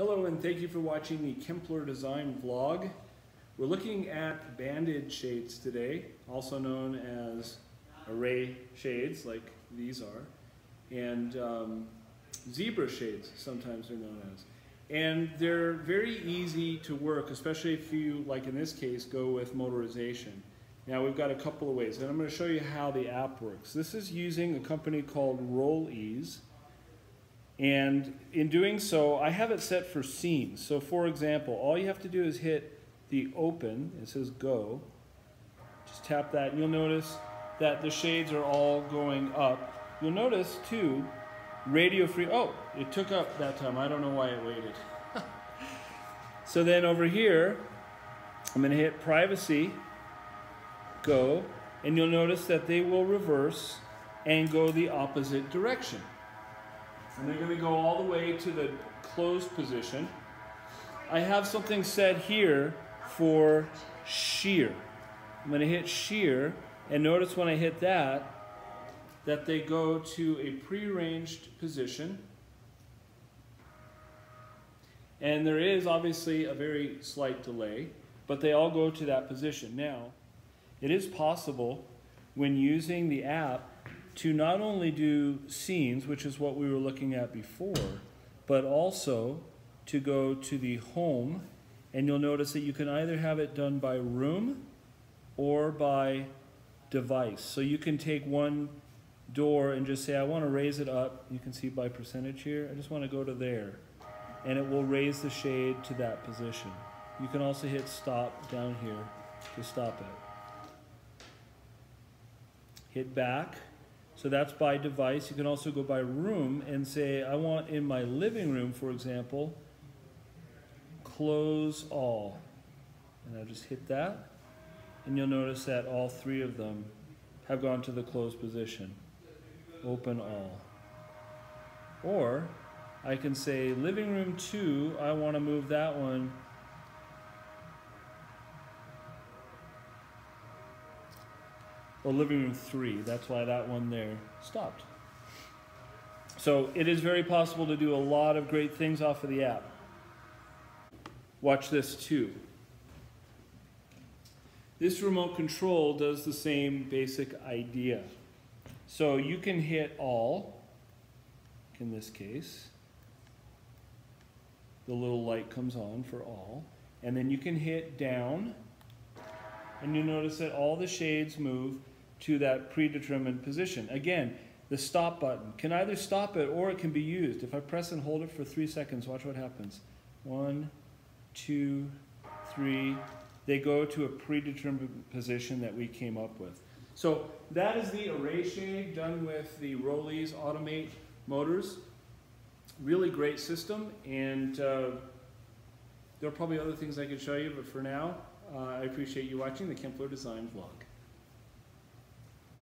Hello and thank you for watching the Kempler Design Vlog. We're looking at banded shades today, also known as array shades, like these are, and zebra shades sometimes they're known as. And they're very easy to work, especially if you, like in this case, go with motorization. Now we've got a couple of ways, and I'm going to show you how the app works. This is using a company called RollEase. And in doing so, I have it set for scenes. So for example, all you have to do is hit the open, it says go, just tap that, and you'll notice that the shades are all going up. You'll notice too, radio free, oh, it took up that time, I don't know why it waited. So then over here, I'm gonna hit privacy, go, and you'll notice that they will reverse and go the opposite direction. And they're going to go all the way to the closed position. I have something set here for shear. I'm going to hit shear, and notice when I hit that they go to a prearranged position. And there is obviously a very slight delay, but they all go to that position. Now, it is possible when using the app to not only do scenes, which is what we were looking at before, but also to go to the home, and you'll notice that you can either have it done by room or by device. So you can take one door and just say, I want to raise it up. You can see by percentage here, I just want to go to there, and it will raise the shade to that position. You can also hit stop down here to stop it. Hit back. So that's by device. You can also go by room and say, I want in my living room, for example, close all. And I'll just hit that. And you'll notice that all three of them have gone to the closed position. Open all. Or I can say, living room 2, I want to move that one or living room 3, that's why that one there stopped. So it is very possible to do a lot of great things off of the app. Watch this too. This remote control does the same basic idea. So you can hit all, in this case, the little light comes on for all, and then you can hit down, and you notice that all the shades move to that predetermined position. Again, the stop button can either stop it or it can be used. If I press and hold it for 3 seconds, watch what happens. 1, 2, 3, they go to a predetermined position that we came up with. So that is the array shade done with the RollEase Automate motors. Really great system, and there are probably other things I could show you, but for now, I appreciate you watching the Kempler Design Vlog.